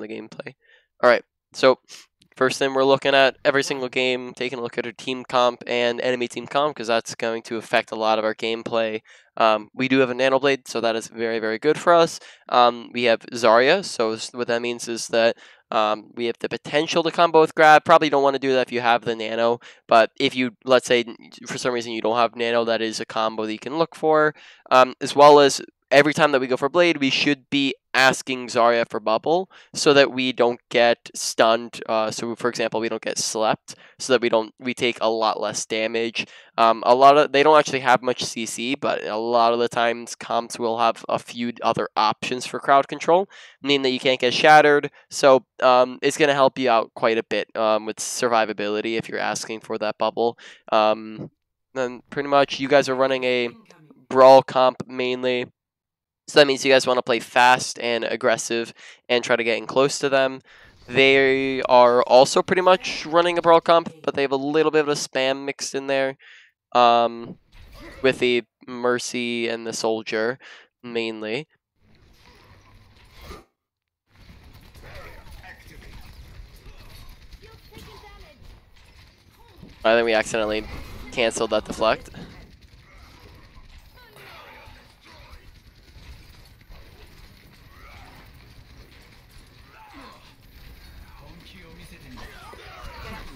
from the gameplay. Alright, so first thing we're looking at every single game, taking a look at our team comp and enemy team comp, because that's going to affect a lot of our gameplay. We do have a nanoblade, so that is very, very good for us. We have Zarya, so what that means is that we have the potential to combo with grab. Probably don't want to do that if you have the nano, but if you, let's say, for some reason you don't have nano, that is a combo that you can look for. As well as every time that we go for blade, we should be asking Zarya for bubble so that we don't get stunned. So, for example, we don't get slept, so that we take a lot less damage. A lot of they don't actually have much CC, but a lot of the times comps will have a few other options for crowd control, meaning that you can't get shattered. So it's gonna help you out quite a bit with survivability if you're asking for that bubble. Then pretty much you guys are running a brawl comp mainly. So that means you guys want to play fast and aggressive and try to get in close to them. They are also pretty much running a brawl comp, but they have a little bit of a spam mixed in there with the Mercy and the Soldier mainly. I think we accidentally canceled that deflect.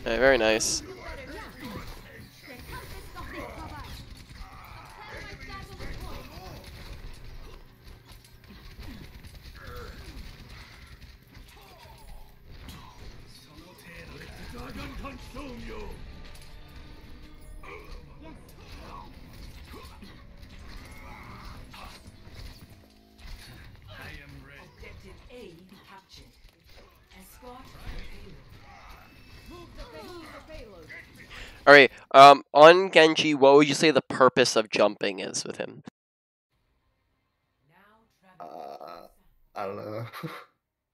Right, very nice. Alright, on Genji, what would you say the purpose of jumping is with him? I don't know.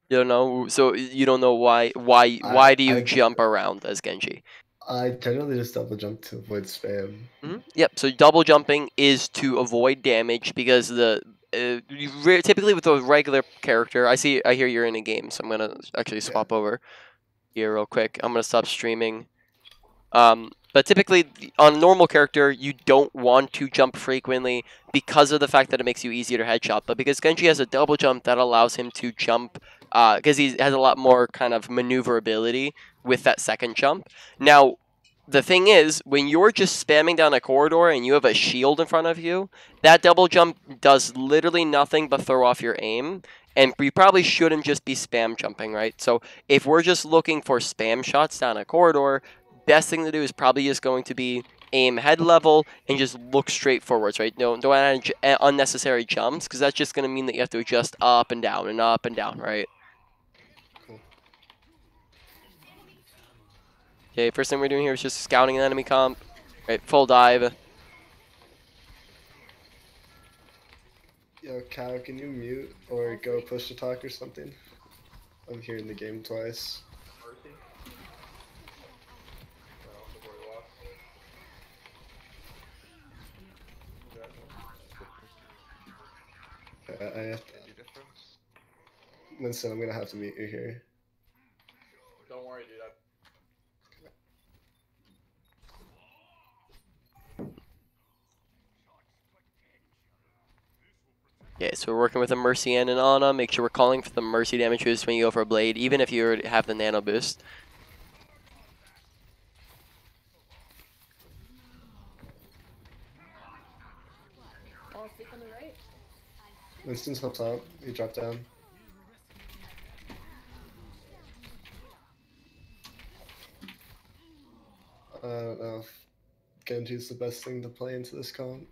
You don't know? So you don't know why do you jump around as Genji? I generally just double jump to avoid spam. Mm-hmm. Yep, so double jumping is to avoid damage, because the typically with a regular character, I hear you're in a game, so I'm gonna actually swap over here real quick. I'm gonna stop streaming. But typically, on a normal character, you don't want to jump frequently because of the fact that it makes you easier to headshot. But because Genji has a double jump, that allows him to jump, because he has a lot more kind of maneuverability with that second jump. Now, the thing is, when you're just spamming down a corridor and you have a shield in front of you, that double jump does literally nothing but throw off your aim. And we probably shouldn't just be spam jumping, right? So if we're just looking for spam shots down a corridor, best thing to do is probably just going to be aim head level and just look straight forwards, right? Don't add unnecessary jumps, because that's just going to mean that you have to adjust up and down and up and down, right? Cool. Okay, first thing we're doing here is just scouting an enemy comp. Right, full dive. Yo, Cow, can you mute or go push to talk or something? I'm hearing the game twice. I have to. Listen, I'm gonna have to meet you here. Don't worry, dude. Okay, so we're working with a Mercy and an Ana. Make sure we're calling for the Mercy damage boost when you go for a blade, even if you have the nano boost. Winston's up top, he dropped down. I don't know if Genji's the best thing to play into this comp.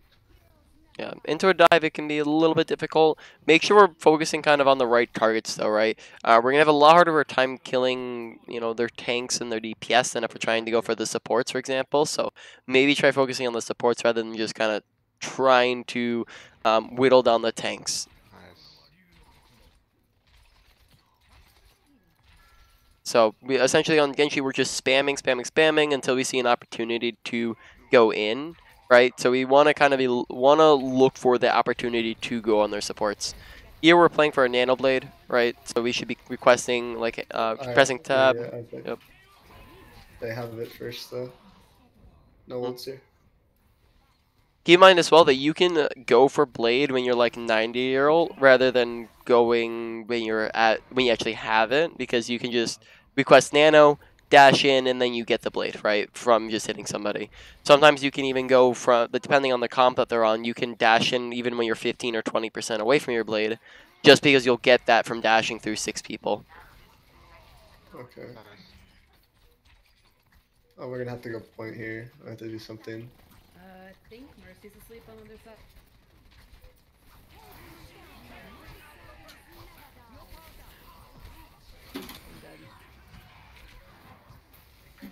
Yeah, into a dive it can be a little bit difficult. Make sure we're focusing kind of on the right targets though, right? We're gonna have a lot harder time killing, you know, their tanks and their DPS than if we're trying to go for the supports, for example. So maybe try focusing on the supports rather than just kind of trying to whittle down the tanks. Nice. So we essentially on Genji we're just spamming until we see an opportunity to go in, right? So we want to kind of want to look for the opportunity to go on their supports. Here we're playing for a nano blade, right? So we should be requesting, like, pressing tab. Yeah, okay. Yep. They have it first, though. No one's here. Keep in mind as well that you can go for blade when you're like 90-year-old rather than going when you're at when you actually have it, because you can just request nano, dash in, and then you get the blade, right, from just hitting somebody. Sometimes you can even go from, depending on the comp that they're on, you can dash in even when you're 15 or 20% away from your blade, just because you'll get that from dashing through 6 people. Okay. Oh, we're gonna have to go point here. I have to do something. I think Mercy's asleep on the other side.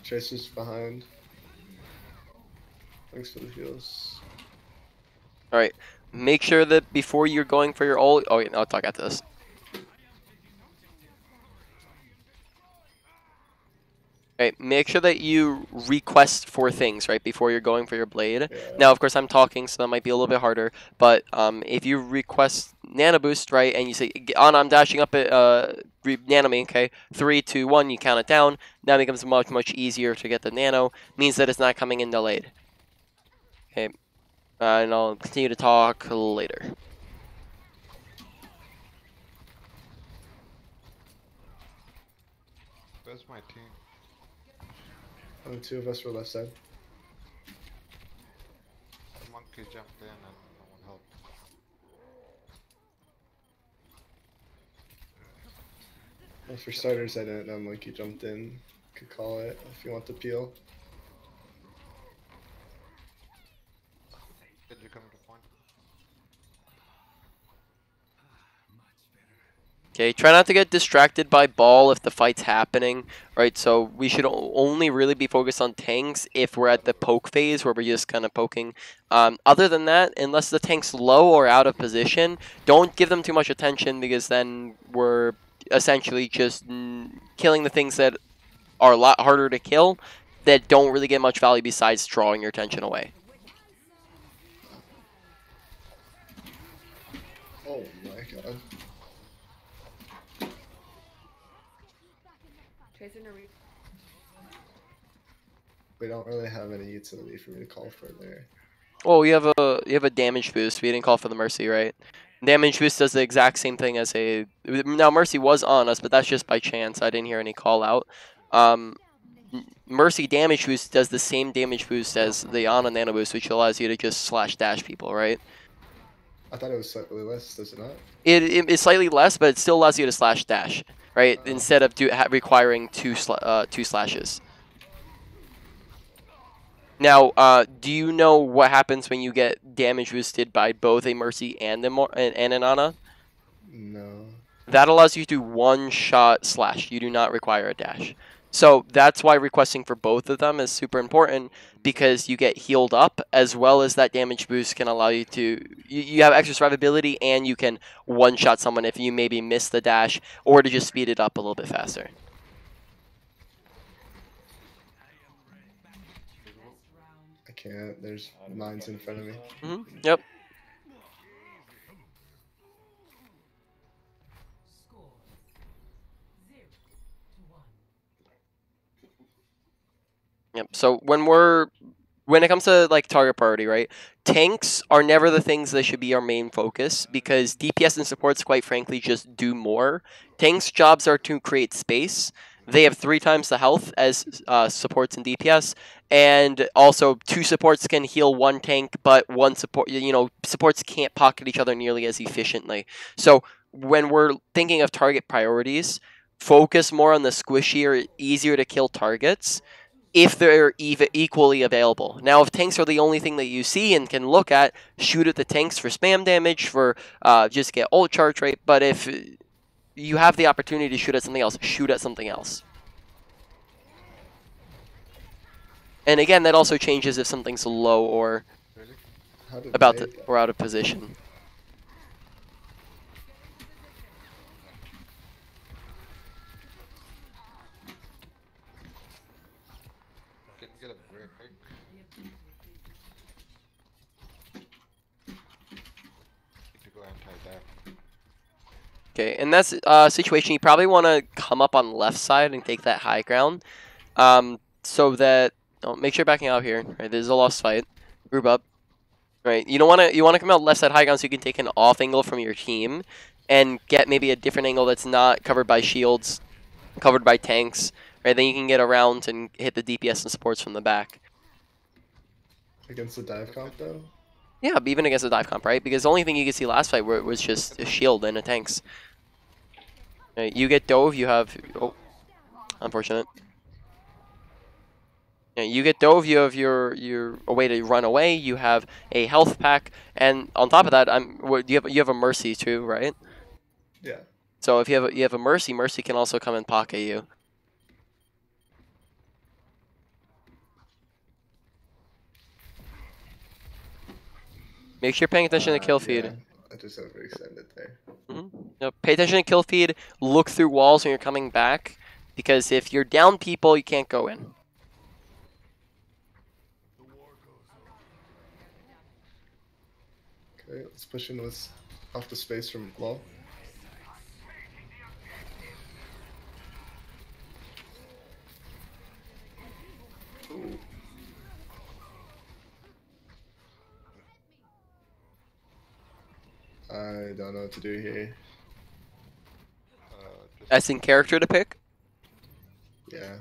Tracer's behind. Thanks for the heals. Alright, make sure that before you're going for your ult. Oh, yeah, no, I'll talk after this. Right, make sure that you request for things, right, before you're going for your blade. Yeah. Now, of course, I'm talking, so that might be a little bit harder, but if you request nano boost, right, and you say, Ana, I'm dashing up at nano me, okay, 3, 2, 1, you count it down. Now it becomes much, much easier to get the nano. Means that it's not coming in delayed. Okay, and I'll continue to talk later. That's my team. Only two of us were left side. The monkey jumped in and no one helped. Well, for starters, I didn't know monkey jumped in. Could call it if you want to peel. Did you come to point? Okay, try not to get distracted by ball if the fight's happening, right? So we should only really be focused on tanks if we're at the poke phase where we're just kind of poking. Other than that, unless the tank's low or out of position, don't give them too much attention, because then we're essentially just killing the things that are a lot harder to kill that don't really get much value besides drawing your attention away. Oh my god. We don't really have any utility for me to call for there. Well, you have a damage boost. We didn't call for the Mercy, right? Damage boost does the exact same thing as a. Now Mercy was on us, but that's just by chance. I didn't hear any call out. Mercy damage boost does the same damage boost as the Ana nano boost, which allows you to just slash dash people, right? I thought it was slightly less, does it not? It's slightly less, but it still allows you to slash dash. Right, instead of requiring two slashes. Now, do you know what happens when you get damage boosted by both a Mercy and an Ana? No. That allows you to one-shot slash. You do not require a dash. So that's why requesting for both of them is super important, because you get healed up, as well as that damage boost can allow you to... You have extra survivability, and you can one-shot someone if you maybe miss the dash, or to just speed it up a little bit faster. I can't. There's mines in front of me. Mm-hmm. Yep. Yep. So when it comes to like target priority, right? Tanks are never the things that should be our main focus, because DPS and supports, quite frankly, just do more. Tanks' jobs are to create space. They have 3 times the health as supports and DPS, and also 2 supports can heal 1 tank, but 1 support, you know, supports can't pocket each other nearly as efficiently. So when we're thinking of target priorities, focus more on the squishier, easier to kill targets, if they're equally available. Now, if tanks are the only thing that you see and can look at, shoot at the tanks for spam damage, for just get ult charge rate. But if you have the opportunity to shoot at something else, shoot at something else. And again, that also changes if something's low or about to, or out of position. Okay, in that situation, you probably want to come up on the left side and take that high ground. So that... Oh, make sure you're backing out here. Right, this is a lost fight. Group up. Right, you don't want to... You want to come out left side high ground so you can take an off angle from your team. And get maybe a different angle that's not covered by shields, covered by tanks. Right, then you can get around and hit the DPS and supports from the back. Against the dive comp, though? Yeah, but even against the dive comp, right? Because the only thing you could see last fight was just a shield and a tanks. Right, you get dove, you have... Oh, unfortunate. Yeah, you get dove, you have your a way to run away, you have a health pack, and on top of that, you have a Mercy too, right? Yeah. So if you have a Mercy, Mercy can also come and pocket you. Make sure you're paying attention to kill feed. Yeah. I just overextended there. Mm-hmm. No, pay attention to kill feed. Look through walls when you're coming back, because if you're down people, you can't go in. Okay, let's push in this off the space from wall. Ooh. I don't know what to do here. As in character to pick? Yeah.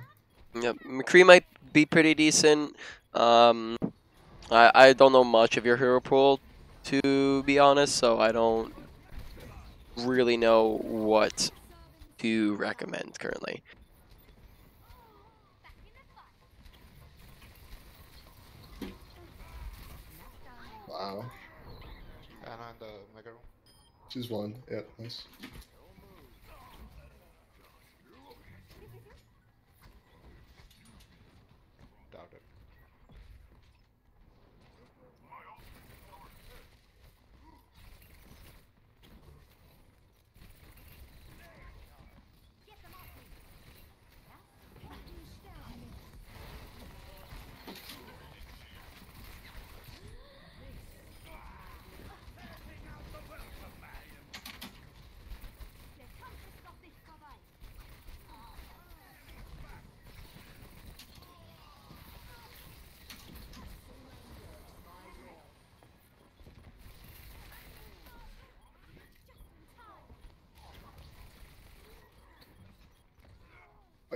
Yep. McCree might be pretty decent. I don't know much of your hero pool, to be honest, so I don't really know what to recommend currently. Wow. Ana and the mega room. She's one, yeah, nice. Doubt it.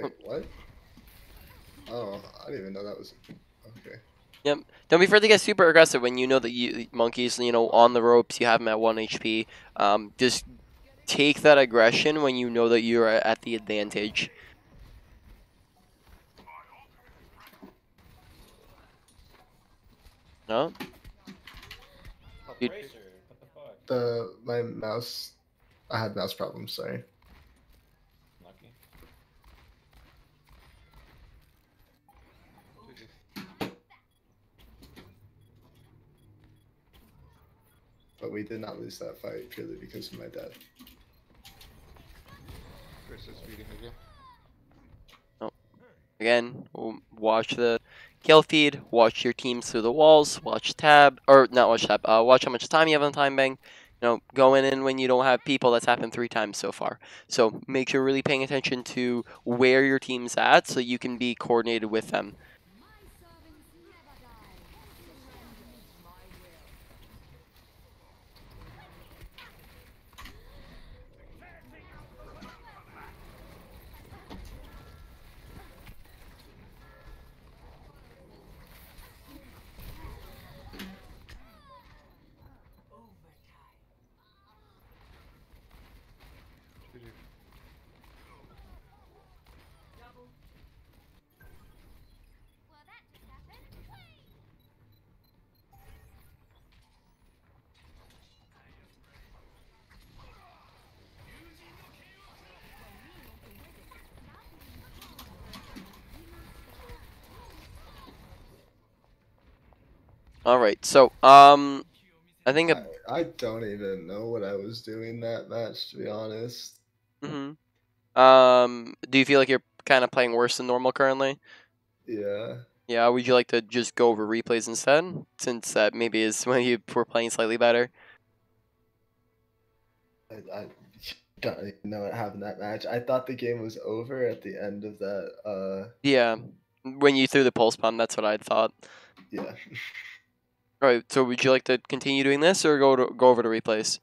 Wait, what? Oh, I didn't even know that was... Okay. Yep. Don't be afraid to get super aggressive when you know that you monkeys, you know, on the ropes, you have them at 1 HP. Just take that aggression when you know that you're at the advantage. No? Dude. My mouse... I had mouse problems, sorry. But we did not lose that fight purely because of my dad. Oh. Again, watch the kill feed, watch your teams through the walls, watch tab, or not watch tab, watch how much time you have on time bank. You know, going in when you don't have people, that's happened 3 times so far. So make sure you're really paying attention to where your team's at so you can be coordinated with them. Alright, so, I think... I don't even know what I was doing that match, to be honest. Mm-hmm. Do you feel like you're kind of playing worse than normal currently? Yeah. Yeah, would you like to just go over replays instead? Since that maybe is when you were playing slightly better. I don't even know what happened that match. I thought the game was over at the end of that. Yeah, when you threw the pulse bomb, that's what I thought. Yeah. All right. So, would you like to continue doing this, or go over to replays?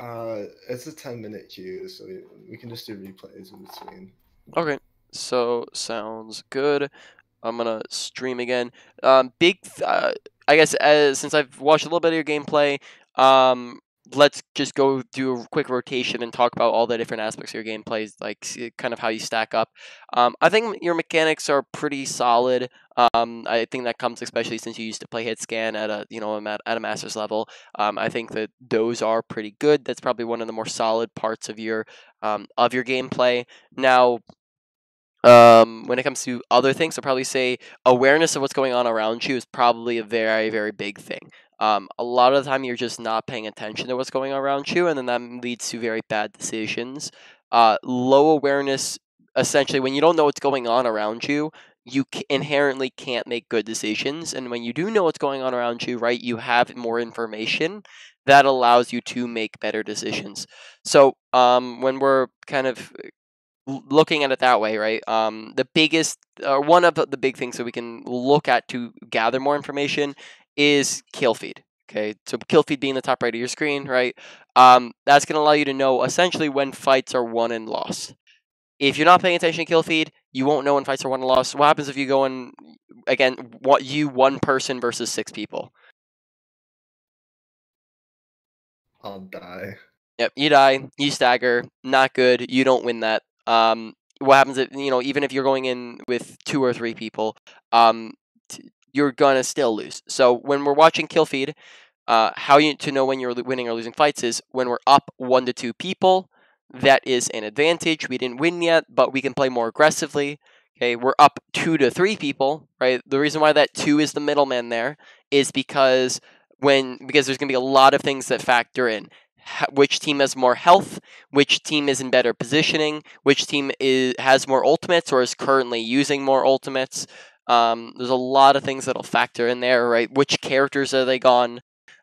It's a 10-minute queue, so we can just do replays in between. Okay. So sounds good. I'm gonna stream again. I guess since I've watched a little bit of your gameplay, let's just go do a quick rotation and talk about all the different aspects of your gameplay, like kind of how you stack up. I think your mechanics are pretty solid. I think that comes especially since you used to play hit scan at a master's level. I think that those are pretty good. That's probably one of the more solid parts of your gameplay. Now, when it comes to other things, I'll probably say awareness of what's going on around you is probably a very, very big thing. A lot of the time you're just not paying attention to what's going on around you, and then that leads to very bad decisions. Low awareness, essentially, when you don't know what's going on around you, you inherently can't make good decisions. And when you do know what's going on around you, right, you have more information that allows you to make better decisions. So when we're kind of looking at it that way, right, the biggest, one of the big things that we can look at to gather more information is kill feed. Okay, so kill feed being the top right of your screen, right? That's going to allow you to know essentially when fights are won and lost. If you're not paying attention to kill feed, you won't know when fights are won and lost. What happens if you go in, again, what you one person versus 6 people? I'll die. Yep, you die, you stagger, not good, you don't win that. What happens if, you know, even if you're going in with 2 or 3 people, you're gonna still lose. So when we're watching kill feed, how you to know when you're winning or losing fights is when we're up 1 to 2 people, that is an advantage. We didn't win yet, but we can play more aggressively. Okay, we're up 2 to 3 people, right? The reason why that 2 is the middleman there is because there's gonna be a lot of things that factor in. Which team has more health, which team is in better positioning, which team has more ultimates or is currently using more ultimates. There's a lot of things that'll factor in there, right? Which characters are they gone?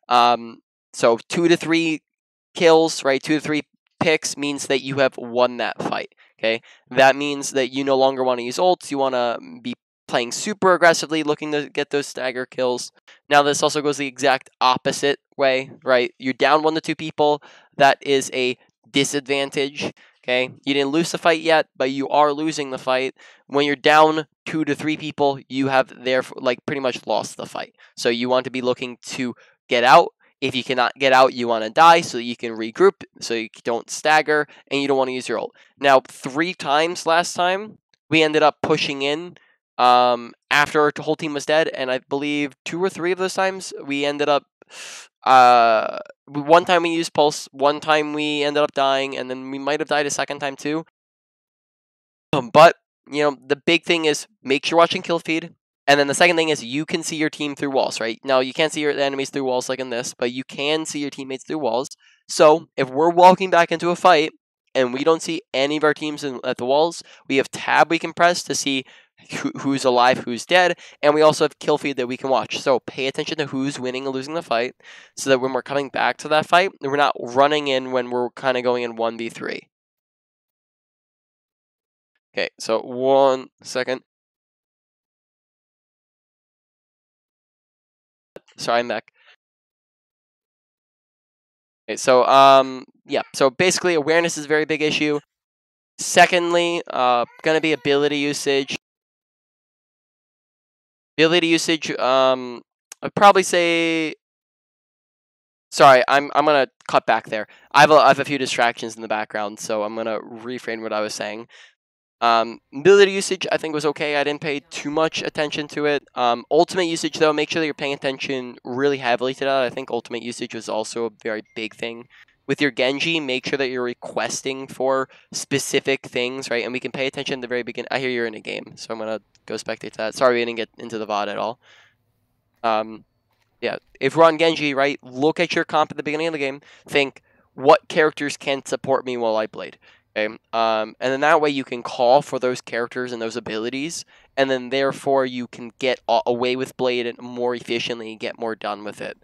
So 2 to 3 kills, right? 2 to 3 picks means that you have won that fight, okay? That means that you no longer want to use ults. You want to be playing super aggressively, looking to get those stagger kills. Now this also goes the exact opposite way, right? You're down 1 to 2 people. That is a disadvantage, okay? You didn't lose the fight yet, but you are losing the fight. When you're down 2 to 3 people, you have therefore pretty much lost the fight. So you want to be looking to get out. If you cannot get out, you want to die so that you can regroup, so you don't stagger, and you don't want to use your ult. Now 3 times last time, we ended up pushing in after our whole team was dead, and I believe 2 or 3 of those times we ended up, one time we used pulse, one time we ended up dying, and then we might have died a second time too. But you know, the big thing is make sure you're watching kill feed, and then the second thing is you can see your team through walls, right? Now you can't see your enemies through walls like in this, but you can see your teammates through walls. So if we're walking back into a fight and we don't see any of our teams at the walls, we have tab we can press to see who's alive, who's dead, and we also have kill feed that we can watch. So pay attention to who's winning and losing the fight, so that when we're coming back to that fight, we're not running in when we're kind of going in 1v3. Okay, so 1 second. Sorry, I'm back. Okay, so yeah, so basically awareness is a very big issue. Secondly, gonna be ability usage. Ability usage, I'd probably say, sorry, I'm gonna cut back there. I have a few distractions in the background, so I'm gonna reframe what I was saying. Ability usage I think was okay. I didn't pay too much attention to it. Ultimate usage though, make sure that you're paying attention really heavily to that. I think ultimate usage was also a very big thing. With your Genji, make sure that you're requesting for specific things, right? And we can pay attention at the very beginning. I hear you're in a game, so I'm going to go spectate that. Sorry we didn't get into the VOD at all. Yeah, if we're on Genji, right, look at your comp at the beginning of the game. Think, what characters can support me while I blade? Okay? And then that way you can call for those characters and those abilities. And then therefore you can get away with blade more efficiently and get more done with it.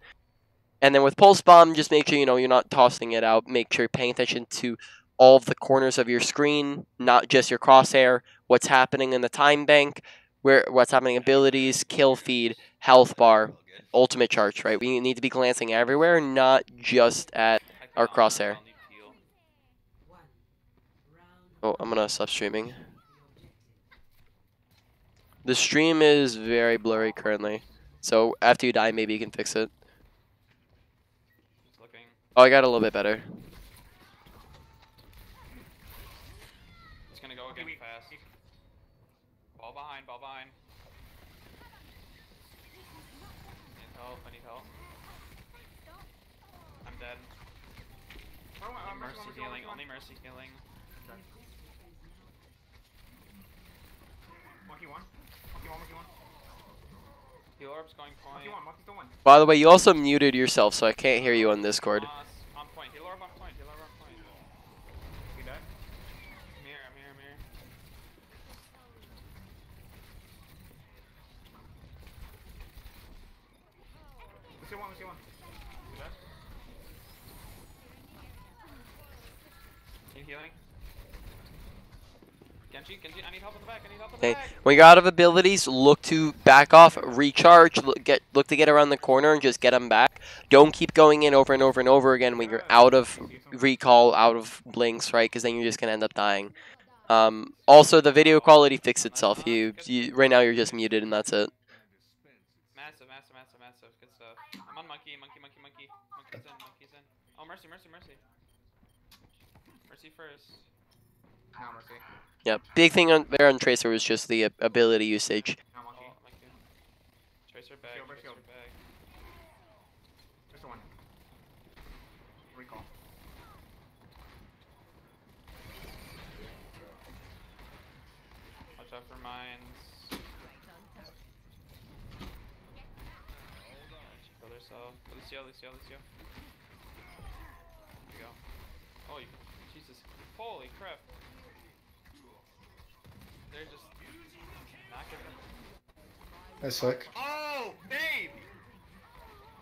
And then with Pulse Bomb, just make sure, you know, you're not tossing it out. Make sure you're paying attention to all of the corners of your screen, not just your crosshair, what's happening in the time bank, where what's happening, abilities, kill feed, health bar, ultimate charge, right? We need to be glancing everywhere, not just at our crosshair. Oh, I'm gonna stop streaming. The stream is very blurry currently, so after you die, maybe you can fix it. Oh, I got a little bit better. It's gonna go again fast. Ball behind, ball behind. I need help, I need help. I'm dead. Only Mercy healing, only Mercy healing. By the way, you also muted yourself, so I can't hear you on Discord. On point. Heal orb on point. Heal orb on point. You dead? I'm here, I'm here, I'm here. Let's see one, let's see one. You dead? Need healing? Genji, Genji, I need help in the back, I need help in the back. When you're out of abilities, look to back off, recharge, look to get around the corner and just get them back. Don't keep going in over and over and over again when you're out of recall, out of blinks, right? Because then you're just going to end up dying. Also, the video quality fixed itself. You right now you're just muted and that's it. Massive, massive, massive, massive. Good stuff. I'm on monkey, monkey, monkey, monkey. Monkey's in, monkey's in. Oh, Mercy, Mercy, Mercy. Mercy first. No, Mercy. Yeah, big thing on there on Tracer was just the ability usage. No, monkey. Oh, monkey. Tracer bag, shield, Tracer shield. Bag. Just one. Recall. Watch out for mines. Kill yourself. Lucio, Lucio, Lucio. There you go. Oh, you, Jesus. Holy crap. They're just not giving up. That's sick. Oh, baby!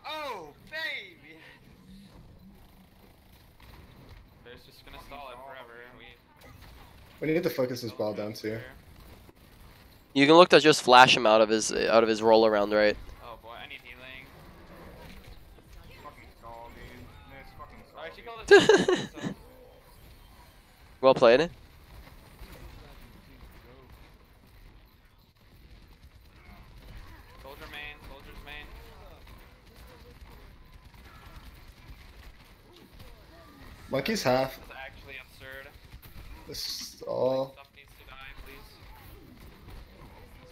Oh, baby! They're just gonna stall it forever. We need to focus this ball down too. You can look to just flash him out of his roll around, right? Oh boy, I need healing. Fucking stall, dude. No, it's fucking stall. Alright, she called it. Well played. Monkey's half. That's actually absurd. This is all. Stuff needs to die, please.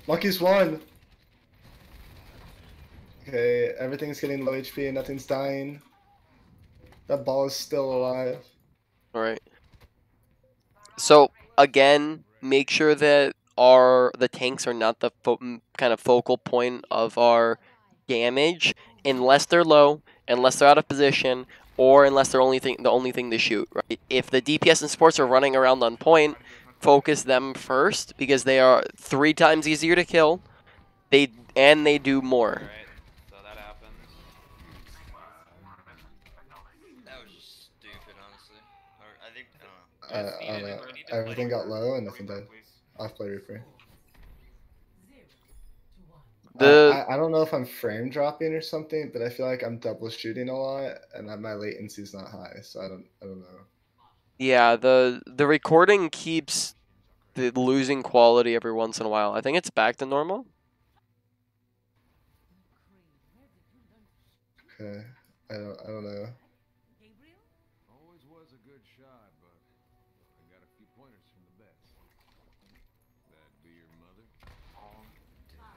Monkey's one! Okay, everything's getting low HP and nothing's dying. That ball is still alive. Alright. So, again, make sure that the tanks are not the kind of focal point of our damage. Unless they're low, unless they're out of position, or unless they're the only thing to shoot, right? If the DPS and supports are running around on point, focus them first because they are 3 times easier to kill. They do more. All right. So that happens. That was just stupid, honestly. I think I don't know. Everything got low and nothing died. I've played Reaper. I don't know if I'm frame dropping or something, but I feel like I'm double shooting a lot, and my latency's not high, so I don't know. Yeah, the recording keeps losing quality every once in a while. I think it's back to normal. Okay, I don't know. Always was a good shot, but I got a few pointers from the best. That'd be your mother.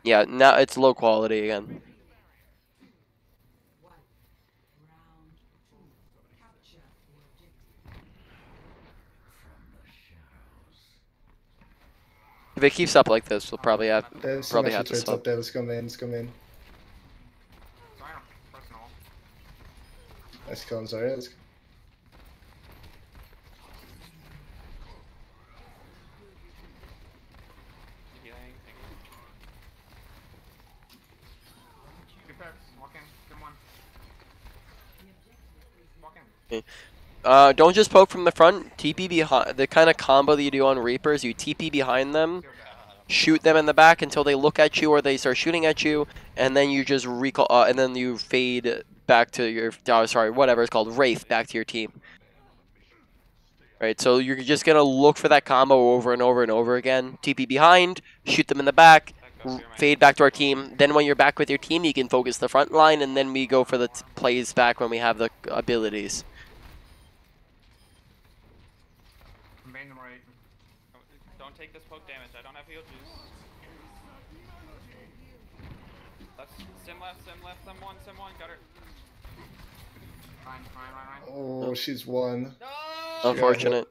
Yeah, now it's low quality again. If it keeps up like this, we'll probably have to stop. Let's come in, let's come in. Let's go, Zarya, let's go. Don't just poke from the front. TP behind. The kind of combo that you do on Reapers, you TP behind them, shoot them in the back until they look at you or they start shooting at you, and then you just recall, and then you fade back to your, whatever it's called, Wraith, back to your team. Right, so you're just going to look for that combo over and over and over again. TP behind, shoot them in the back, fade back to our team. Then when you're back with your team, you can focus the front line, and then we go for the plays back when we have the abilities. Don't take this poke damage. I don't have heal juice. Left, sim left, sim one, got her. Fine, fine, fine. Oh, she's one. No! Unfortunate.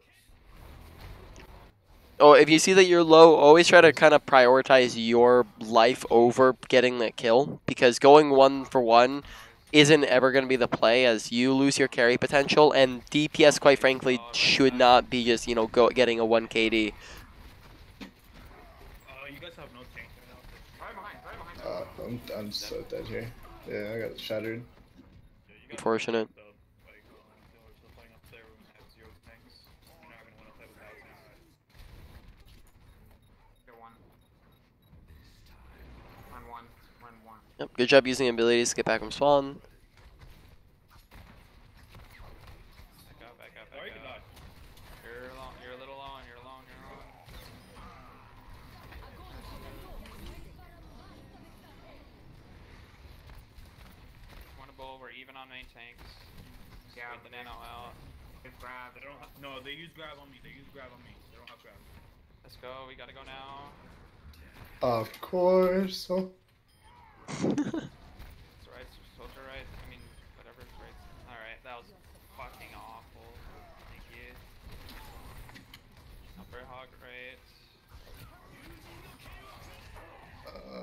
Oh, if you see that you're low, always try to kind of prioritize your life over getting that kill, because going one for one isn't ever going to be the play, as you lose your carry potential, and DPS, quite frankly, should not be just, you know, getting a 1 KD. You guys have no tank. I'm so dead here. Yeah, I got shattered. Unfortunate. Yep, good job using abilities to get back from spawn. Back up. You're a little long, One bowl, we're even on main tanks. Yeah, the nano out. Grab. They don't have, no, they use grab on me. They don't have grab. Let's go, we gotta go now. Of course. Oh. It's right, soldier right, I mean, whatever, it's right. Alright, that was fucking awful. Thank you. Upper hog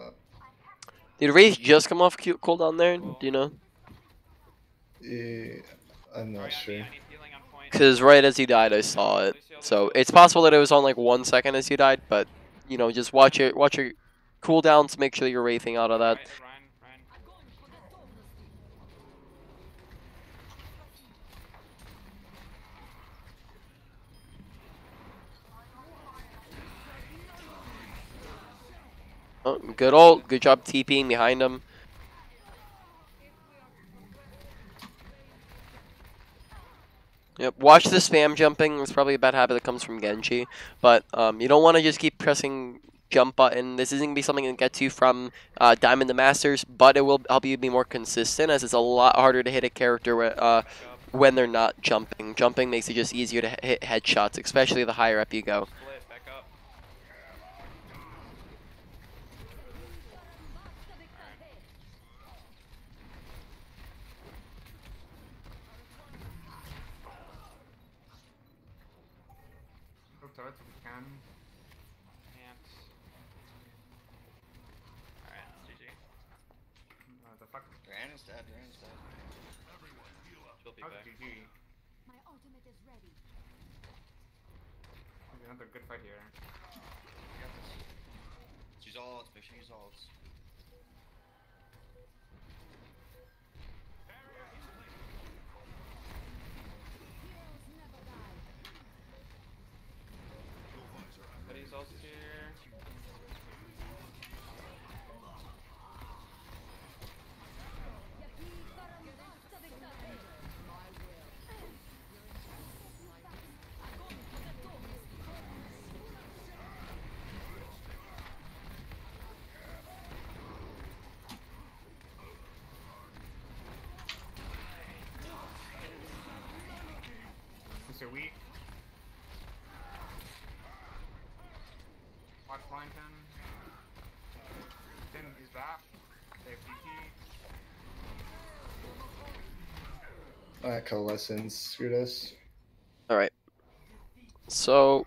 right. Did Wraith just come off cooldown there? Do you know? Yeah, I'm not sure. Because right as he died, I saw it. So it's possible that it was on like 1 second as he died, but, you know, just watch it, watch your cooldowns, make sure that you're wraithing out of that. Oh, good ult, good job TPing behind him. Yep, watch the spam jumping. It's probably a bad habit that comes from Genji, but you don't want to just keep pressing jump button. This isn't gonna be something that gets you from Diamond to Masters, but it will help you be more consistent, as it's a lot harder to hit a character when they're not jumping. Jumping makes it just easier to hit headshots, especially the higher up you go. Another good fight here. She's all ults, make sure she's all ults. But he's ults here. Are weak. Watch blind him. Then he's back. Alright, coalescence. Screw this. Alright. So,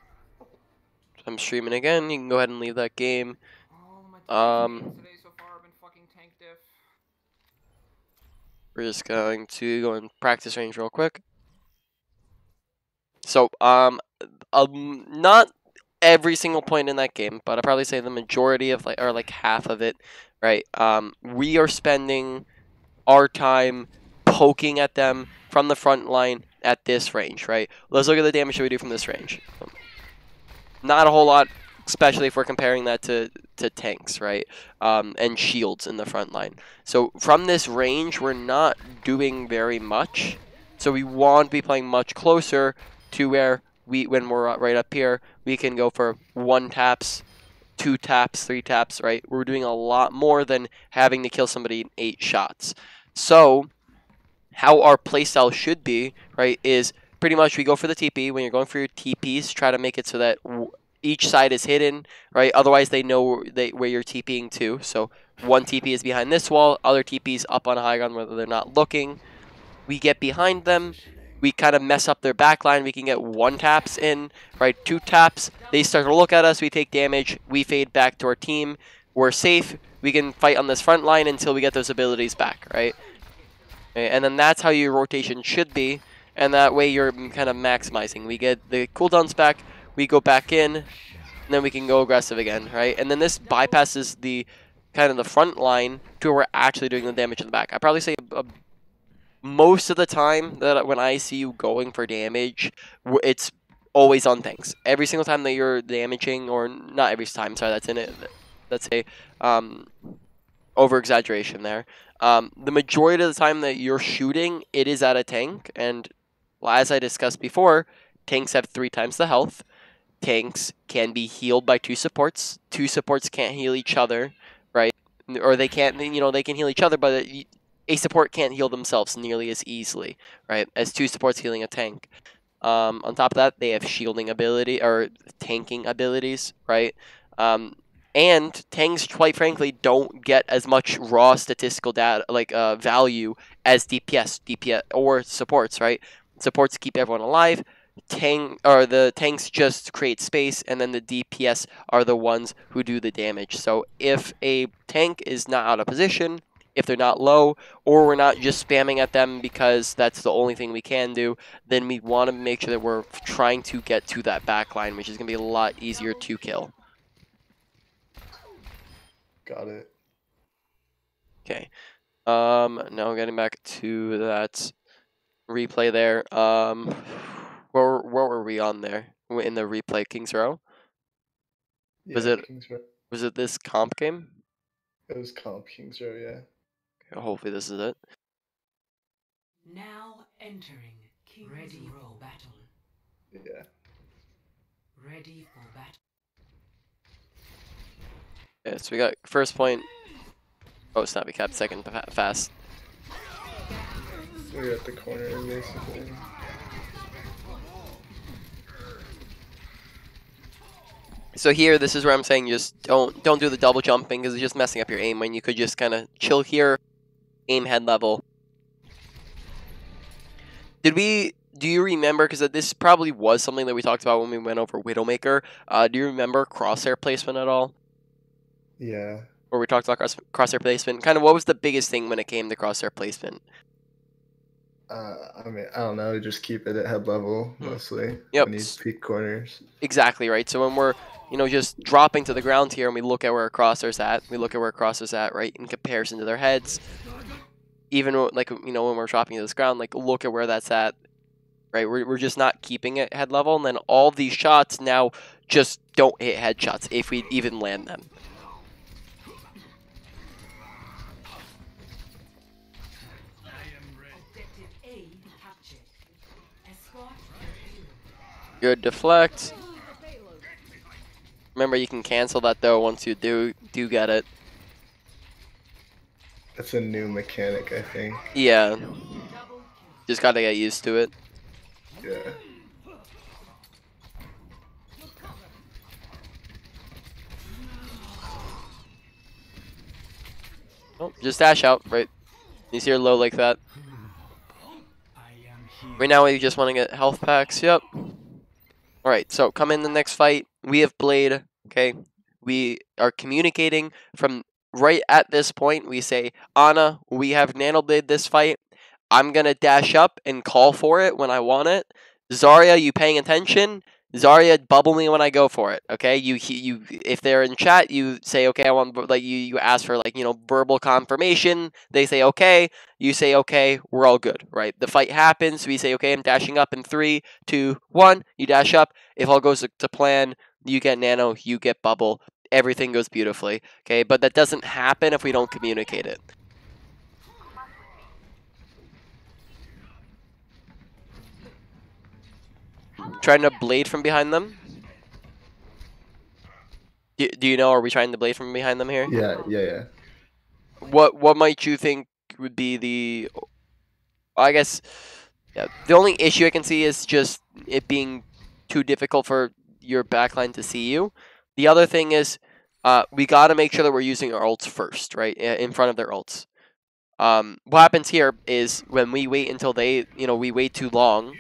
I'm streaming again. You can go ahead and leave that game. Today so far I've been fucking tank diff. We're just going to go in practice range real quick. So, not every single point in that game, but I'd probably say the majority of, like, or like half of it, right? We are spending our time poking at them from the front line, at this range, right? Let's look at the damage that we do from this range. Not a whole lot, especially if we're comparing that to tanks, right? And shields in the front line. So from this range, we're not doing very much. So we want to be playing much closer to where we, when we're right up here, we can go for 1 taps, 2 taps, 3 taps, right? We're doing a lot more than having to kill somebody in 8 shots. So how our playstyle should be, right, is pretty much we go for the TP. When you're going for your TPs, try to make it so that each side is hidden, right? Otherwise, they know where you're TPing to. So one TP is behind this wall, other TP's up on high ground whether they're not looking. We get behind them. We kind of mess up their back line. We can get 1 taps in, right? 2 taps. They start to look at us. We take damage. We fade back to our team. We're safe. We can fight on this front line until we get those abilities back, right? And then that's how your rotation should be. And that way you're kind of maximizing. We get the cooldowns back. We go back in. And then we can go aggressive again, right? And then this bypasses the kind of the front line to where we're actually doing the damage in the back. I probably say most of the time that when I see you going for damage, it's always on tanks. Every single time that you're damaging, or not every time, sorry, that's in it. That's a over exaggeration there. The majority of the time that you're shooting, it is at a tank. And as I discussed before, tanks have 3 times the health. Tanks can be healed by 2 supports. 2 supports can't heal each other, right? Or they can't, you know, they can heal each other, but a support can't heal themselves nearly as easily, right, as 2 supports healing a tank. On top of that, they have shielding ability, or tanking abilities, right? And tanks, quite frankly, don't get as much raw statistical data, like value, as DPS, or supports, right? Supports keep everyone alive. The tanks just create space, and then the DPS are the ones who do the damage. So if a tank is not out of position, if they're not low, or we're not just spamming at them because that's the only thing we can do, then we want to make sure that we're trying to get to that back line, which is going to be a lot easier to kill. Got it. Okay. Now getting back to that replay there. Where were we on there? In the replay, King's Row? Yeah, was it this comp game? It was comp King's Row, yeah. Hopefully this is it. Now entering King's Row battle. Yeah. Ready for battle. Yeah, so we got first point. Oh snap, we capped second fast. We got the corner basically. So here, this is where I'm saying just don't do the double jumping, because it's just messing up your aim when you could just kind of chill here, aim head level. Do you remember, because this probably was something that we talked about when we went over Widowmaker, do you remember crosshair placement at all? Yeah. Where we talked about crosshair placement. Kind of what was the biggest thing when it came to crosshair placement? I mean, I don't know, just keep it at head level, mostly. Yep. When you peek corners. Exactly, right? So when we're, you know, just dropping to the ground here and we look at where our crosshair's at, right, in comparison to their heads. Even, like, you know, when we're dropping to this ground, like, look at where that's at, right? We're just not keeping it head level, and then all these shots now just don't hit headshots if we even land them. Good deflect. Remember, you can cancel that though once you do get it. That's a new mechanic, I think. Yeah. Just gotta get used to it. Yeah. Oh, just dash out, right? You see her low like that. Right now, we just want to get health packs. Yep. Alright, so come in the next fight. We have Blade, okay? We are communicating from right at this point. We say, Ana, we have Nanoblade this fight. I'm going to dash up and call for it when I want it. Zarya, you paying attention? Zarya, bubble me when I go for it, okay? You if they're in chat, you say, okay, I want, like, you ask for, like, you know, verbal confirmation. They say, okay. You say, okay, we're all good, right? The fight happens. We say, okay, I'm dashing up in 3, 2, 1. You dash up. If all goes to plan, you get nano, you get bubble. Everything goes beautifully, okay? But that doesn't happen if we don't communicate it. Trying to blade from behind them? Do you know, are we trying to blade from behind them here? Yeah. What might you think would be the... I guess... Yeah, the only issue I can see is just it being too difficult for your backline to see you. The other thing is we got to make sure that we're using our ults first, right? In front of their ults. What happens here is when we wait until they... You know, we wait too long...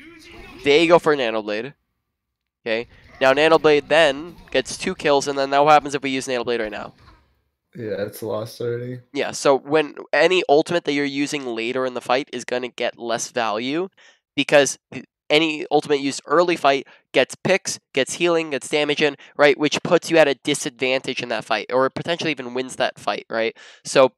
They go for Nanoblade. Okay. Now Nanoblade then gets 2 kills, and then now what happens if we use Nanoblade right now? Yeah, it's lost already. Yeah, so when any ultimate that you're using later in the fight is going to get less value, because any ultimate used early fight gets picks, gets healing, gets damage in, right? Which puts you at a disadvantage in that fight, or potentially even wins that fight, right? So...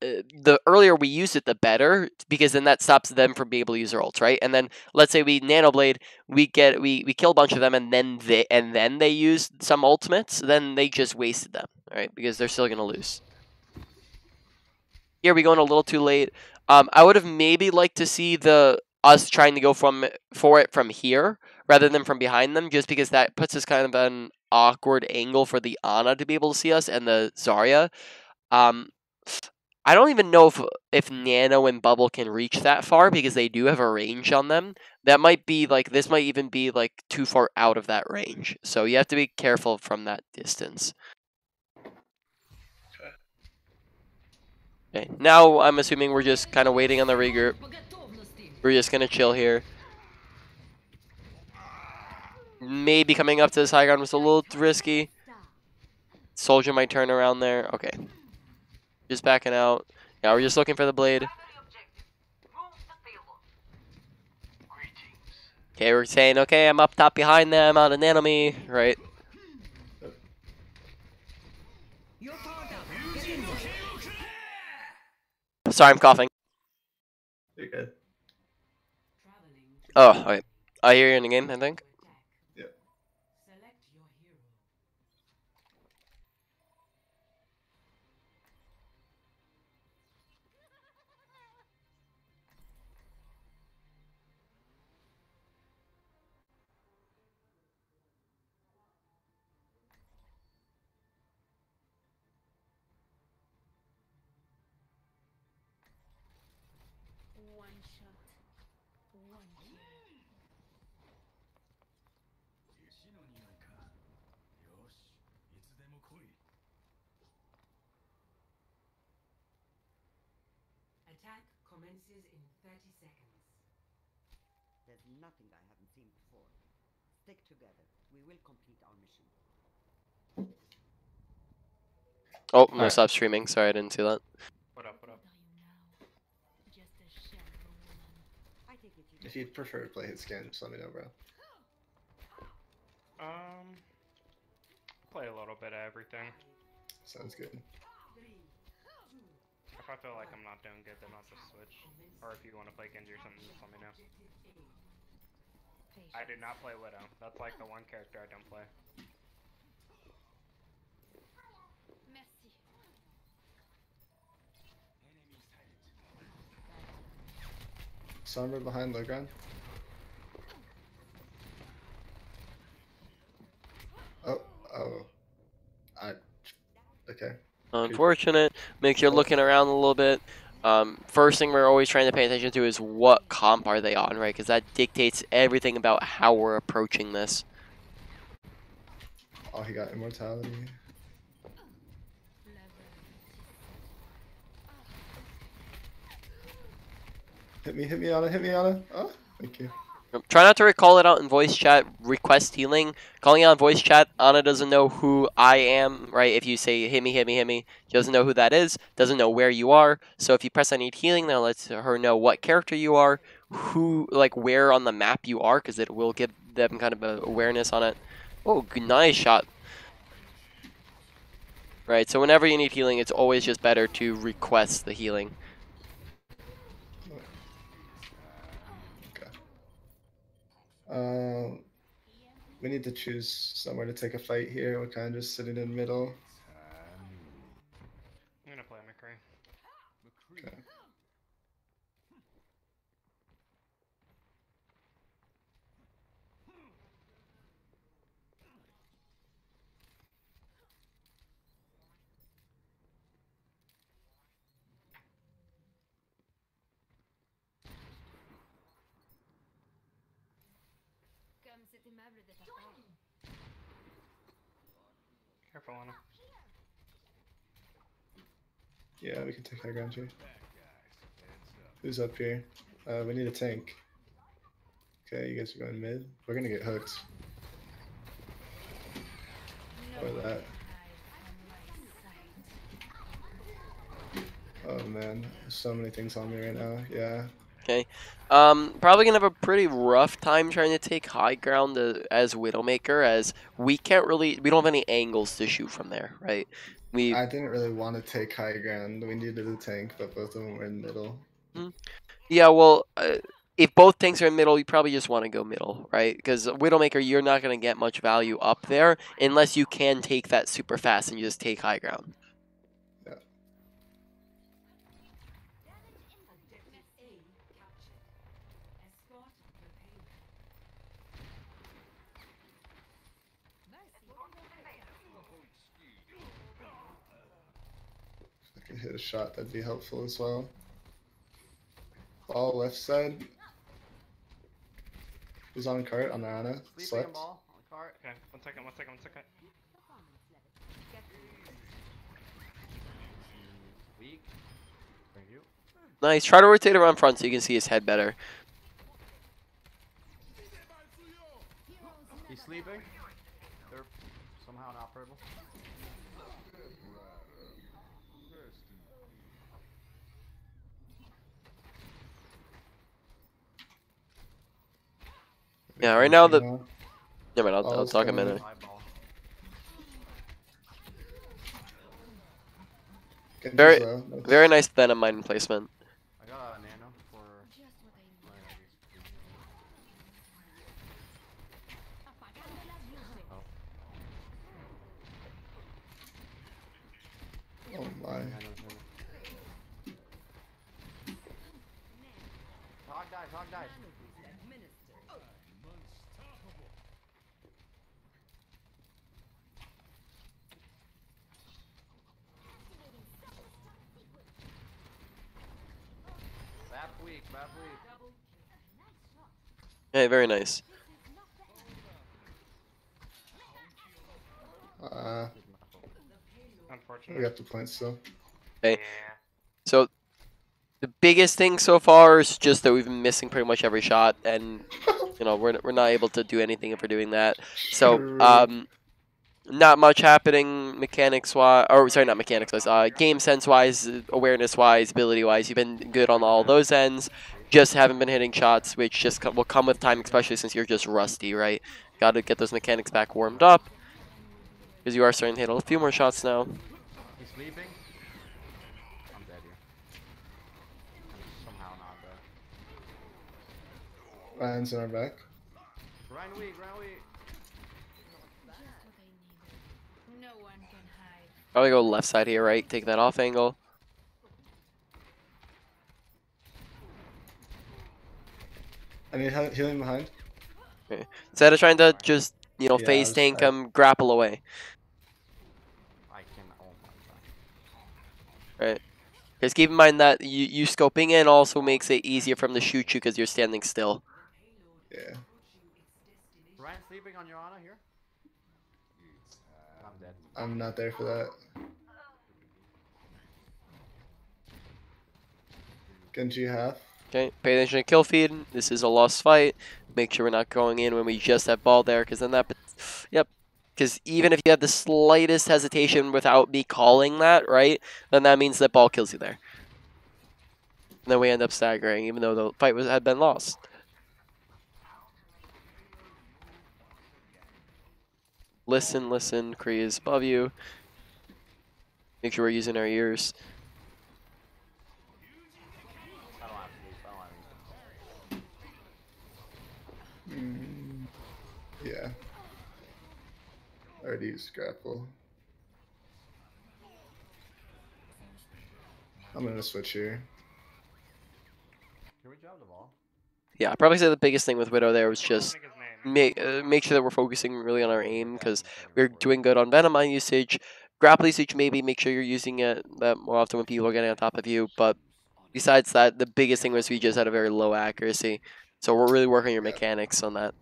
the earlier we use it, the better, because then that stops them from being able to use their ults, right? And then let's say we Nanoblade, we kill a bunch of them, and then they use some ultimates, then they just wasted them, right? Because they're still gonna lose. Here we go in a little too late. I would have maybe liked to see us trying to go for it from here rather than from behind them, just because that puts us kind of at an awkward angle for the Ana to be able to see us and the Zarya. I don't even know if Nano and Bubble can reach that far, because they do have a range on them. That might be, like, this might even be, like, too far out of that range. So you have to be careful from that distance. Okay, now I'm assuming we're just kind of waiting on the regroup. We're just going to chill here. Maybe coming up to this high ground was a little risky. Soldier might turn around there. Okay. Just backing out. Now we're just looking for the blade. Okay, we're saying, okay, I'm up top behind them on an enemy, right? Sorry, I'm coughing. You're good. Oh, all right. I hear you in the game, I think. Attack commences in 30 seconds. There's nothing I haven't seen before. Stick together. We will complete our mission. Oh, I'm gonna stop streaming. Sorry, I didn't see that. What up? If you'd prefer to play his skin, just let me know, bro. Play a little bit of everything. Sounds good. If I feel like I'm not doing good, then I'll just switch. Or if you want to play Genji or something, just let me know. I do not play Widow. That's like the one character I don't play. Sombra behind low ground. Oh. Okay. Unfortunate. Make sure you're looking around a little bit. First thing we're always trying to pay attention to is what comp are they on, right? Because that dictates everything about how we're approaching this. Oh, he got immortality. Hit me, Ana. Oh, thank you. Try not to recall it out in voice chat. Request healing. Calling out in voice chat, Ana doesn't know who I am, right? If you say, hit me, she doesn't know who that is, doesn't know where you are. So if you press I need healing, that lets her know what character you are, where on the map you are, because it will give they have kind of an awareness on it. Oh, nice shot. Right, so whenever you need healing, it's always just better to request the healing. Okay. We need to choose somewhere to take a fight here. We're kind of just sitting in the middle. I'm gonna play McCree. Okay. Careful, Ana. Yeah, we can take high ground here. Who's up here? We need a tank. Okay, you guys are going mid. We're gonna get hooked. Or that. Oh man, there's so many things on me right now. Yeah. Okay, probably gonna have a pretty rough time trying to take high ground as Widowmaker, as we don't have any angles to shoot from there, right? I didn't really want to take high ground. We needed a tank, but both of them were in the middle. Yeah, well, if both tanks are in middle, you probably just want to go middle, right? Because Widowmaker, you're not gonna get much value up there unless you can take that super fast and you just take high ground. Hit a shot, that'd be helpful as well. Ball left side. Who's on cart? On Ana. Slept. Ball on cart. Okay, one second. Nice. Try to rotate around front so you can see his head better. He's sleeping. They're somehow inoperable. Yeah, right now the... Yeah, man, I'll talk a minute. Very nice venom mine placement. I got a nano for... Oh my. Hog dies. Bad week. Hey, very nice. Unfortunately, we got the points still. Okay. Yeah. So, the biggest thing so far is just that we've been missing pretty much every shot, and you know we're not able to do anything if we're doing that. So, not much happening mechanics-wise, or sorry, not mechanics-wise, game sense-wise, awareness-wise, ability-wise. You've been good on all those ends. Just haven't been hitting shots, which just will come with time, especially since you're just rusty, right? Got to get those mechanics back warmed up, because you are starting to hit a few more shots now. He's sleeping. I'm dead here. I'm somehow not dead. Ryan's in our back. Ryan weak. Probably go left side here, right? Take that off angle. I need healing behind. Okay. Instead of trying to just, you know, phase tank him, grapple away. Oh my God. Right. Just keep in mind that you scoping in also makes it easier for him to shoot you because you're standing still. Yeah. Ryan sleeping on your Ana here? I'm not there for that. Genji half. Okay, pay attention to kill feed. This is a lost fight. Make sure we're not going in when we just have ball there, because then that... Yep. Because even if you have the slightest hesitation without me calling that, right, then that means that ball kills you there. And then we end up staggering, even though the fight had been lost. Listen, listen, Kree is above you. Make sure we're using our ears. Yeah. I already used grapple. I'm gonna switch here. Can we drop the ball? Yeah, I probably said the biggest thing with Widow there was just make sure that we're focusing really on our aim, because we're doing good on Venomite usage. Grapple usage, maybe make sure you're using it that more often when people are getting on top of you, but besides that, the biggest thing was we just had a very low accuracy. So we're really working your mechanics on that.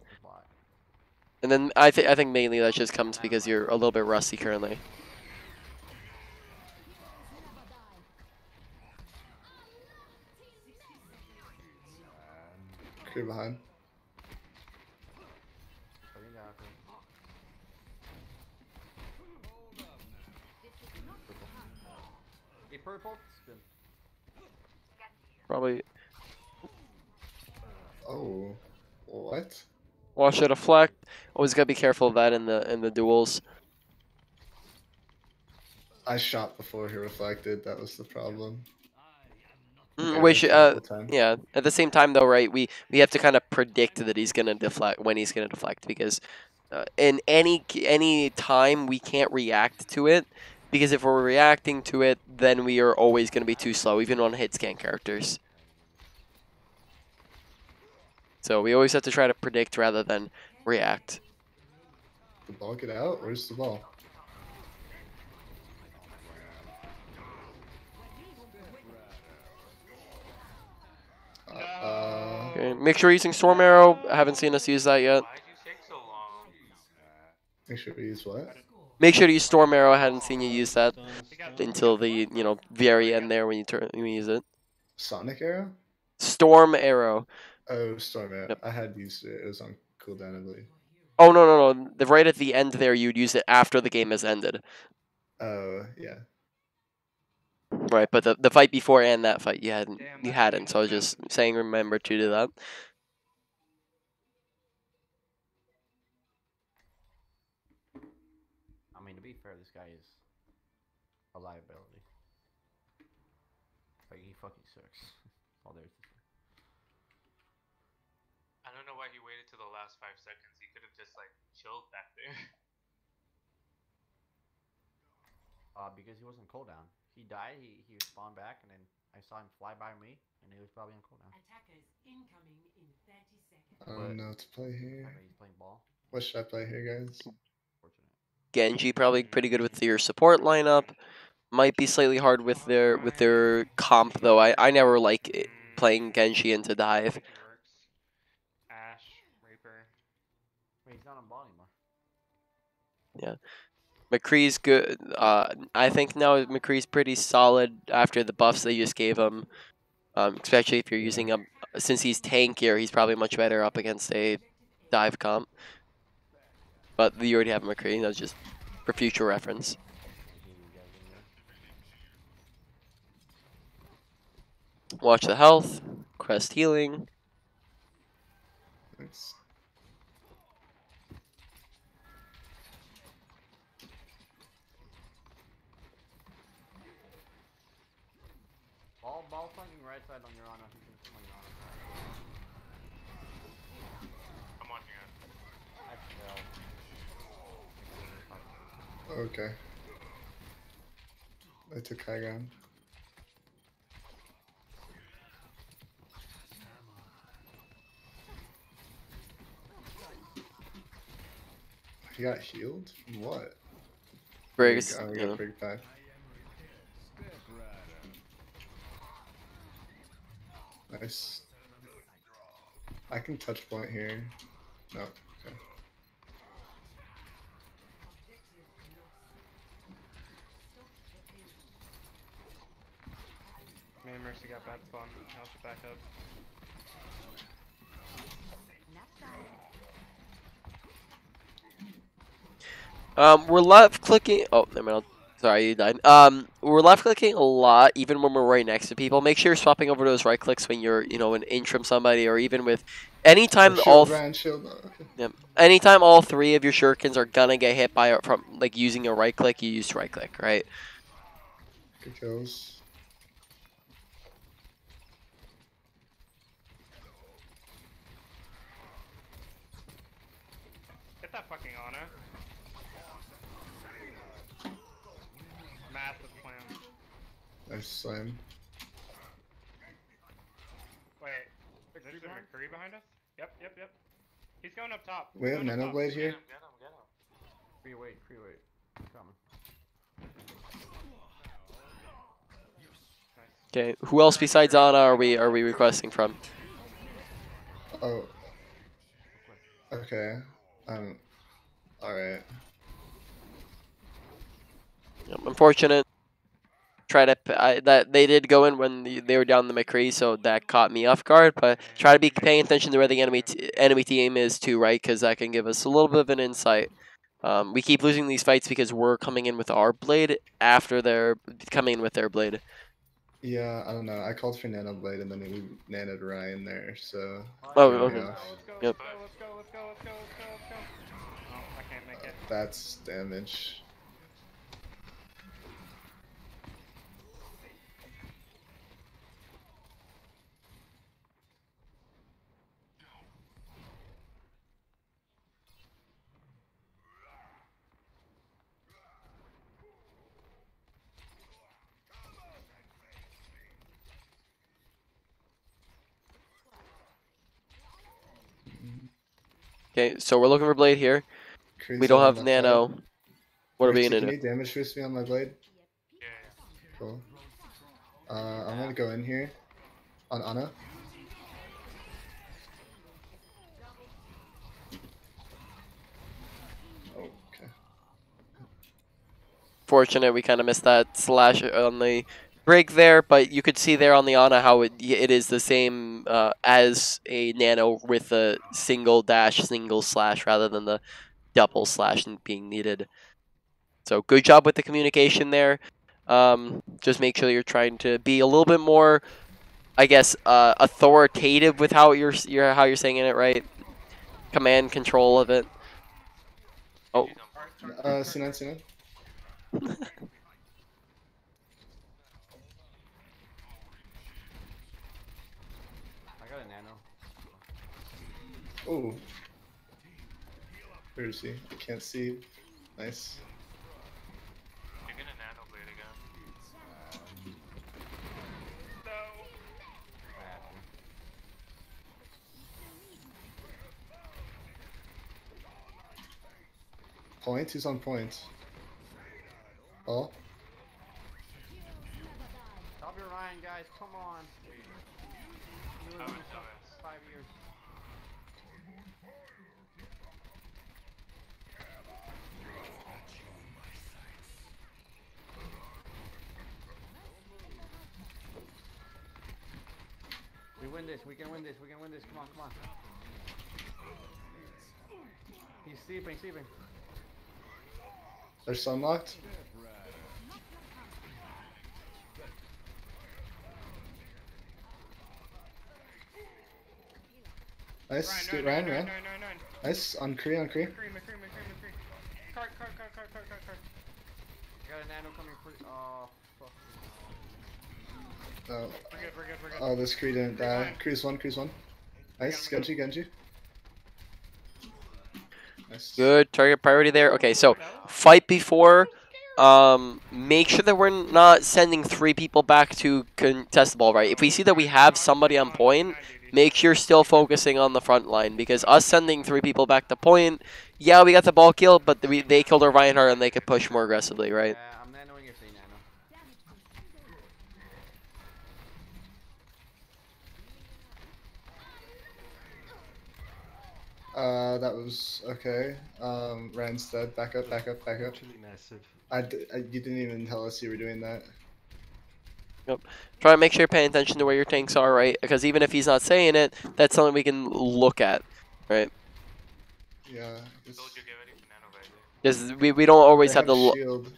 And then I think mainly that just comes because you're a little bit rusty currently. Creep behind. Probably. Oh, what? Watch out, deflect. Always gotta be careful of that in the duels. I shot before he reflected. That was the problem. We should, yeah. At the same time, though, right? We have to kind of predict that he's gonna deflect when he's gonna deflect, because in any time we can't react to it, because if we're reacting to it, then we are always gonna be too slow, even on hit scan characters. So we always have to try to predict rather than react. The ball get out? Where's the ball? Okay, make sure you're using Storm Arrow. I haven't seen us use that yet. Why'd you take so long? Make sure to use what? Make sure to use Storm Arrow. I hadn't seen you use that until the very end there when you use it. Sonic Arrow? Storm Arrow. Oh, Storm Arrow. Yep. I had used it. It was on cooldown, I believe. Oh, no. Right at the end there, you'd use it after the game has ended. Oh, yeah. Right, but the fight before and that fight, you hadn't. So I was just saying, remember to do that. I mean, to be fair, this guy is a liability. Like, he fucking sucks. All there. I don't know why he waited till the last 5 seconds. He could have just like chilled back there. Because he wasn't cooldown. He died. He spawned back, and then I saw him fly by me, and he was probably on cooldown. Attackers incoming in 30 seconds. I don't know what to play here. He's playing ball. What should I play here, guys? Genji probably pretty good with your support lineup. Might be slightly hard with their comp though. I never like playing Genji into dive. Yeah, McCree's good. I think now McCree's pretty solid after the buffs they just gave him. Especially if you're using him, since he's tankier, he's probably much better up against a dive comp. But you already have McCree. That's just for future reference. Watch the health. Crest healing. Thanks. Ball flanking right side on your Ana. Come on here. Okay. I took high ground. He got healed? From what? Briggs. Oh, we got Briggs back. Nice. I can touch point here. No. Okay. Me and Mercy got bad spawn. I'll shoot back up. We're left clicking. Oh, never mind. Sorry, you died. We're left clicking a lot, even when we're right next to people. Make sure you're swapping over those right clicks when you're, you know, an inch from somebody, or even with anytime all anytime all three of your shurikens are gonna get hit by from like using a right click, you use right click, right? Good kills. Get that fucking Ana. Nice slam. Wait, is there McCree behind us? Yep, yep, yep. He's going up top. We have Nano Blade here. Get him. Free wait, free wait. Coming. Okay, nice. Who else besides Ana are we requesting from? Oh. Okay. Alright. Yep, unfortunate. They did go in when they were down the McCree, so that caught me off guard. But try to be paying attention to where the enemy team is too, right? Because that can give us a little bit of an insight. We keep losing these fights because we're coming in with our blade after they're coming in with their blade. Yeah, I don't know. I called for Nano Blade and then we nanoed Ryan there. So. Oh, okay. Let's go, yep. Let's go. Oh, I can't make it. That's damage. Okay, so we're looking for blade here. Crazy, we don't have nano. Side. What Mercy, are we gonna do? Can you damage boost me on my blade? Yeah. Cool. I'm gonna go in here on Ana. Okay. Fortunate we kind of missed that slash on the break there, but you could see there on the Ana how it is the same as a nano with a single dash, single slash rather than the double slash being needed. So good job with the communication there. Just make sure you're trying to be a little bit more, I guess, authoritative with how you're saying it, right? Command control of it. Oh. C9. Oh, where is he? I can't see. Nice. You're gonna nano blade again. No. Point? Who's on point? Oh. Stop your Ryan, guys. Come on. You haven't done this. 5 years. We win this, we can win this, come on. He's sleeping. They're sunlocked? Nice, get Ryan. Nice, on Kree. Cart. I got a nano coming for you. Oh, fuck. Oh. We're good. Oh, this Kree didn't die. Kree's one. Nice, Genji. Nice. Good target priority there. Okay, so fight before. Make sure that we're not sending three people back to contest the ball, right? If we see that we have somebody on point, make sure you're still focusing on the front line, because us sending three people back to point, yeah, we got the ball kill, but they killed our Reinhardt and they could push more aggressively, right? I'm nanoing if they nano. That was okay. Ryan's dead. Back up. Massive. You didn't even tell us you were doing that. Yep. Try to make sure you're paying attention to where your tanks are, right? Because even if he's not saying it, that's something we can look at, right? Yeah. Because we don't always have the shield.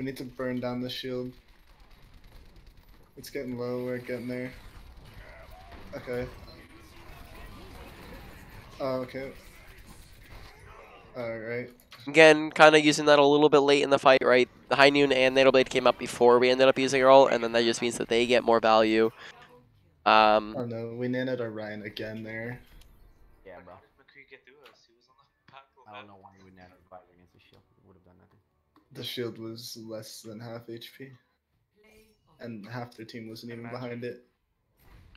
We need to burn down the shield. It's getting low, we're getting there. Okay. Oh, okay. Alright. Again, kind of using that a little bit late in the fight, right? The High Noon and Natal Blade came up before we ended up using our ult, and then that just means that they get more value. Oh no, we nanoed our Ryan again there. Yeah, bro. I don't know why he would nano fight against the shield. It would have done nothing. The shield was less than half HP. And half their team wasn't even behind it.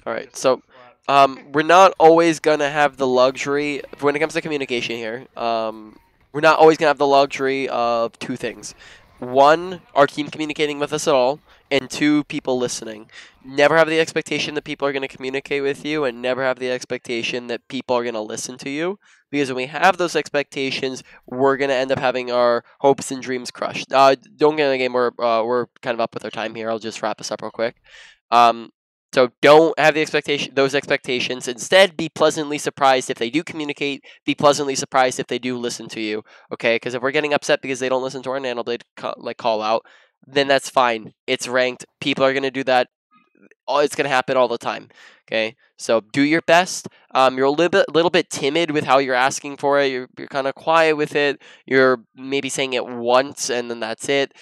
Alright, so we're not always going to have the luxury, when it comes to communication here, we're not always going to have the luxury of two things. One, our team communicating with us at all, and two, people listening. Never have the expectation that people are going to communicate with you, and never have the expectation that people are going to listen to you. Because when we have those expectations, we're going to end up having our hopes and dreams crushed. Don't get in the game, we're kind of up with our time here. I'll just wrap this up real quick. So don't have the those expectations. Instead, be pleasantly surprised if they do communicate. Be pleasantly surprised if they do listen to you. Okay, because if we're getting upset because they don't listen to our Nanoblade call out, then that's fine. It's ranked. People are gonna do that. It's gonna happen all the time. Okay, so do your best. You're a little bit timid with how you're asking for it. You're kind of quiet with it. You're maybe saying it once and then that's it.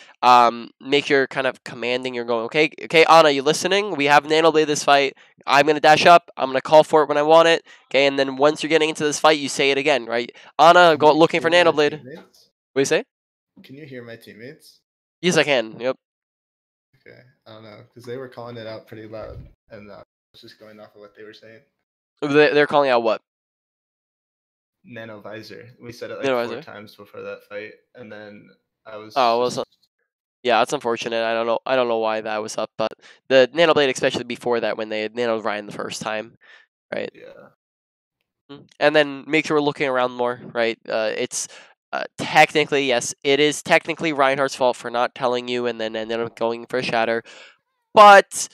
Make your kind of commanding. You're going, okay, Ana, you listening? We have Nanoblade this fight. I'm gonna dash up. I'm gonna call for it when I want it. Okay, and then once you're getting into this fight, you say it again, right? Ana, go looking for Nanoblade. What do you say? Can you hear my teammates? Yes, I can. Yep. Okay, I don't know, because they were calling it out pretty loud, and I was just going off of what they were saying. They're calling out what? Nanovisor. We said it like four times before that fight, and then I was. Oh well, so, yeah, that's unfortunate. I don't know why that was up, but the Nanoblade, especially before that, when they nanoed Ryan the first time, right? Yeah. And then make sure we're looking around more, right? Technically, yes, it is technically Reinhardt's fault for not telling you and then ended up going for a shatter. But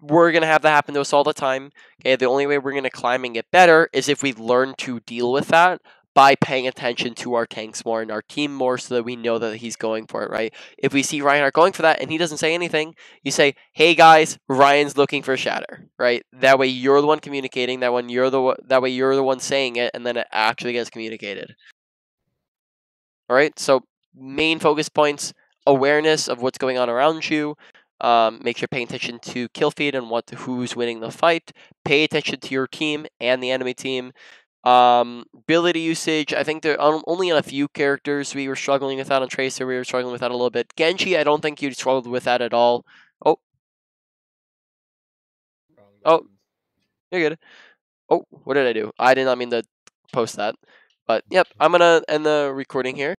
we're going to have that happen to us all the time. Okay, the only way we're going to climb and get better is if we learn to deal with that by paying attention to our tanks more and our team more so that we know that he's going for it, right? If we see Reinhardt going for that and he doesn't say anything, you say, hey guys, Ryan's looking for a shatter, right? That way you're the one communicating, that way you're the one saying it, and then it actually gets communicated. Alright, so main focus points, awareness of what's going on around you, make sure you're paying attention to kill feed and who's winning the fight, pay attention to your team and the enemy team, ability usage, I think there only on a few characters we were struggling with that, on Tracer we were struggling with that a little bit, Genji I don't think you struggled with that at all, oh, you're good, oh, what did I do? I did not mean to post that. But, yep, I'm going to end the recording here.